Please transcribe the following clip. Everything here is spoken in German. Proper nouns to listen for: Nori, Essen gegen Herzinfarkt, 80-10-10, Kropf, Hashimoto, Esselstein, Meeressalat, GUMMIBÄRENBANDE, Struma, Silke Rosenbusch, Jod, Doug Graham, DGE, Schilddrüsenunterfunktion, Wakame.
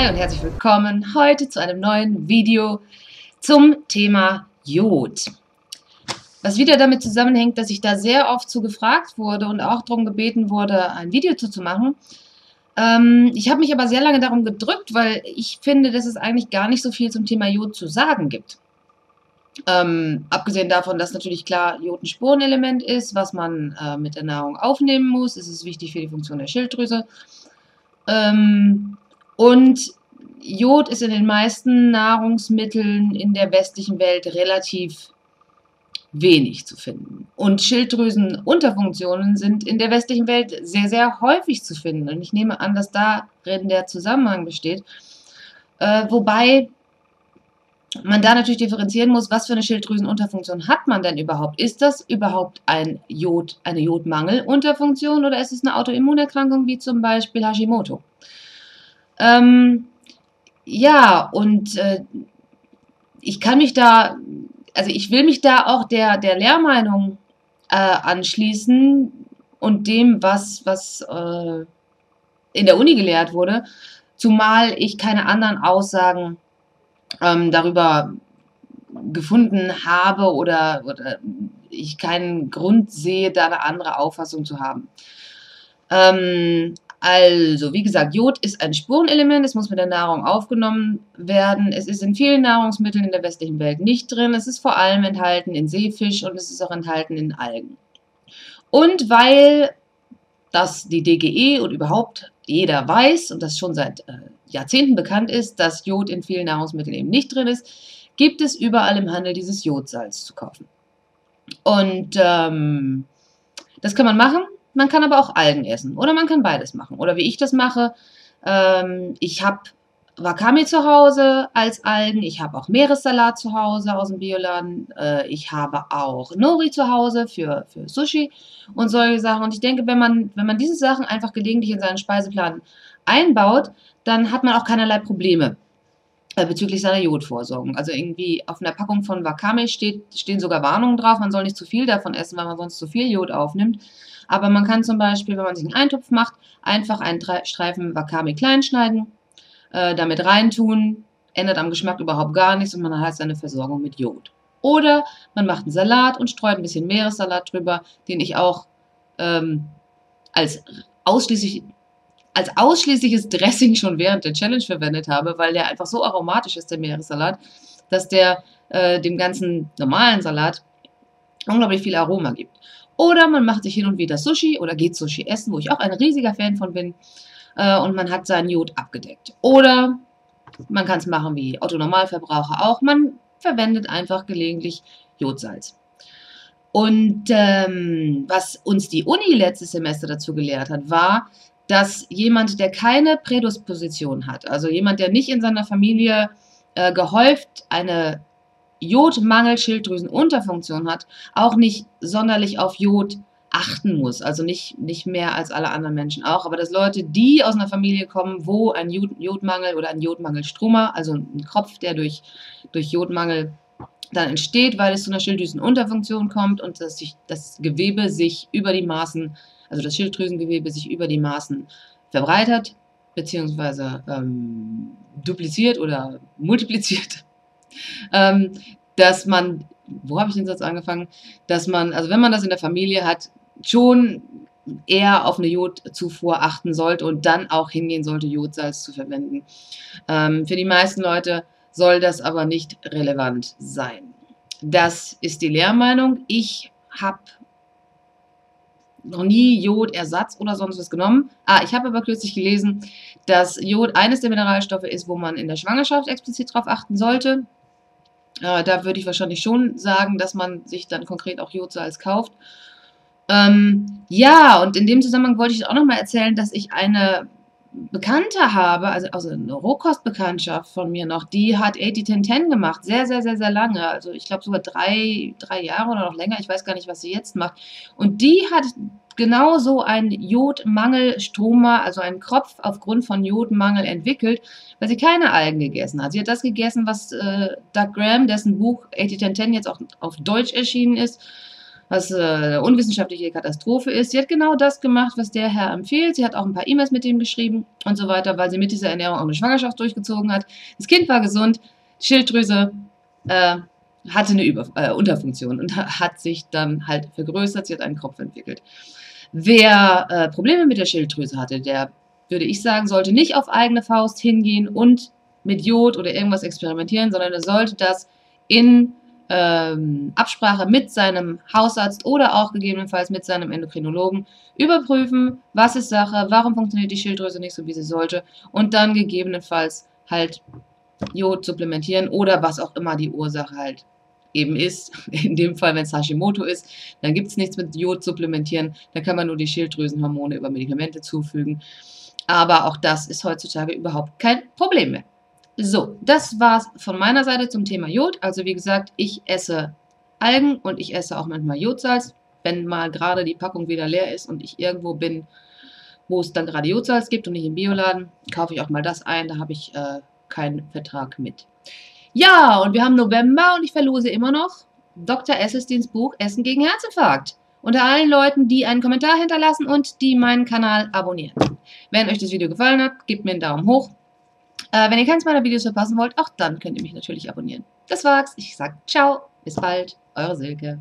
Hi und herzlich willkommen heute zu einem neuen Video zum Thema Jod. Was wieder damit zusammenhängt, dass ich da sehr oft zu gefragt wurde und auch darum gebeten wurde, ein Video zu machen. Ich habe mich aber sehr lange darum gedrückt, weil ich finde, dass es eigentlich gar nicht so viel zum Thema Jod zu sagen gibt. Abgesehen davon, dass natürlich klar Jod ein Spurenelement ist, was man mit der Nahrung aufnehmen muss. Es ist wichtig für die Funktion der Schilddrüse. Und Jod ist in den meisten Nahrungsmitteln in der westlichen Welt relativ wenig zu finden. Und Schilddrüsenunterfunktionen sind in der westlichen Welt sehr, sehr häufig zu finden. Und ich nehme an, dass darin der Zusammenhang besteht. Wobei man da natürlich differenzieren muss, was für eine Schilddrüsenunterfunktion hat man denn überhaupt? Ist das überhaupt eine Jodmangelunterfunktion oder ist es eine Autoimmunerkrankung wie zum Beispiel Hashimoto? Ja, und ich will mich da auch der Lehrmeinung anschließen und dem, was in der Uni gelehrt wurde, zumal ich keine anderen Aussagen darüber gefunden habe oder ich keinen Grund sehe, da eine andere Auffassung zu haben. Also, wie gesagt, Jod ist ein Spurenelement, es muss mit der Nahrung aufgenommen werden, es ist in vielen Nahrungsmitteln in der westlichen Welt nicht drin, es ist vor allem enthalten in Seefisch und es ist auch enthalten in Algen. Und weil das die DGE und überhaupt jeder weiß und das schon seit Jahrzehnten bekannt ist, dass Jod in vielen Nahrungsmitteln eben nicht drin ist, gibt es überall im Handel dieses Jodsalz zu kaufen. Und das kann man machen. Man kann aber auch Algen essen oder man kann beides machen. Oder wie ich das mache, ich habe Wakame zu Hause als Algen, ich habe auch Meeressalat zu Hause aus dem Bioladen, ich habe auch Nori zu Hause für Sushi und solche Sachen. Und ich denke, wenn man diese Sachen einfach gelegentlich in seinen Speiseplan einbaut, dann hat man auch keinerlei Probleme bezüglich seiner Jodversorgung. Also irgendwie auf einer Packung von Wakame stehen sogar Warnungen drauf, man soll nicht zu viel davon essen, weil man sonst zu viel Jod aufnimmt. Aber man kann zum Beispiel, wenn man sich einen Eintopf macht, einfach einen Streifen Wakame klein schneiden, damit reintun, ändert am Geschmack überhaupt gar nichts und man hat seine Versorgung mit Jod. Oder man macht einen Salat und streut ein bisschen Meeressalat drüber, den ich auch als ausschließliches Dressing schon während der Challenge verwendet habe, weil der einfach so aromatisch ist, der Meeressalat, dass der dem ganzen normalen Salat unglaublich viel Aroma gibt. Oder man macht sich hin und wieder Sushi oder geht Sushi essen, wo ich auch ein riesiger Fan von bin, und man hat seinen Jod abgedeckt. Oder man kann es machen wie Otto-Normalverbraucher auch, man verwendet einfach gelegentlich Jodsalz. Und was uns die Uni letztes Semester dazu gelehrt hat, war, dass jemand, der keine Prädisposition hat, also jemand, der nicht in seiner Familie gehäuft eine Jodmangel-Schilddrüsenunterfunktion hat, auch nicht sonderlich auf Jod achten muss. Also nicht mehr als alle anderen Menschen auch, aber dass Leute, die aus einer Familie kommen, wo ein Jodmangel oder ein Jodmangel-Struma, also ein Kropf, der durch Jodmangel dann entsteht, weil es zu einer Schilddrüsenunterfunktion kommt und dass sich das Gewebe sich über die Maßen, also das Schilddrüsengewebe sich über die Maßen verbreitert, beziehungsweise dupliziert oder multipliziert. Dass man, wo habe ich den Satz angefangen, dass man, also wenn man das in der Familie hat, schon eher auf eine Jodzufuhr achten sollte und dann auch hingehen sollte, Jodsalz zu verwenden. Für die meisten Leute soll das aber nicht relevant sein. Das ist die Lehrmeinung. Ich habe noch nie Jodersatz oder sonst was genommen. Ich habe aber kürzlich gelesen, dass Jod eines der Mineralstoffe ist, wo man in der Schwangerschaft explizit drauf achten sollte. Da würde ich wahrscheinlich schon sagen, dass man sich dann konkret auch Jodsalz kauft. Ja, und in dem Zusammenhang wollte ich auch nochmal erzählen, dass ich eine Bekannte habe, also eine Rohkostbekanntschaft von mir noch, die hat 80-10-10 gemacht, sehr, sehr, sehr, sehr lange, also ich glaube sogar drei Jahre oder noch länger, ich weiß gar nicht, was sie jetzt macht. Und die hat genau so einen Jodmangelstruma, also einen Kropf aufgrund von Jodmangel entwickelt, weil sie keine Algen gegessen hat. Sie hat das gegessen, was Doug Graham, dessen Buch 80-10-10 jetzt auch auf Deutsch erschienen ist, was eine unwissenschaftliche Katastrophe ist. Sie hat genau das gemacht, was der Herr empfiehlt. Sie hat auch ein paar E-Mails mit ihm geschrieben und so weiter, weil sie mit dieser Ernährung auch eine Schwangerschaft durchgezogen hat. Das Kind war gesund, die Schilddrüse hatte eine Unterfunktion und hat sich dann halt vergrößert. Sie hat einen Kropf entwickelt. Wer Probleme mit der Schilddrüse hatte, der, würde ich sagen, sollte nicht auf eigene Faust hingehen und mit Jod oder irgendwas experimentieren, sondern er sollte das in Absprache mit seinem Hausarzt oder auch gegebenenfalls mit seinem Endokrinologen überprüfen, was ist Sache, warum funktioniert die Schilddrüse nicht so, wie sie sollte, und dann gegebenenfalls halt Jod supplementieren oder was auch immer die Ursache halt eben ist. In dem Fall, wenn es Hashimoto ist, dann gibt es nichts mit Jod supplementieren, dann kann man nur die Schilddrüsenhormone über Medikamente zufügen. Aber auch das ist heutzutage überhaupt kein Problem mehr. So, das war's von meiner Seite zum Thema Jod. Also wie gesagt, ich esse Algen und ich esse auch manchmal Jodsalz, wenn mal gerade die Packung wieder leer ist und ich irgendwo bin, wo es dann gerade Jodsalz gibt und nicht im Bioladen, kaufe ich auch mal das ein, da habe ich keinen Vertrag mit. Ja, und wir haben November und ich verlose immer noch Dr. Esselsteins Buch Essen gegen Herzinfarkt. Unter allen Leuten, die einen Kommentar hinterlassen und die meinen Kanal abonnieren. Wenn euch das Video gefallen hat, gebt mir einen Daumen hoch. Wenn ihr keins meiner Videos verpassen wollt, auch dann könnt ihr mich natürlich abonnieren. Das war's. Ich sag ciao, bis bald, eure Silke.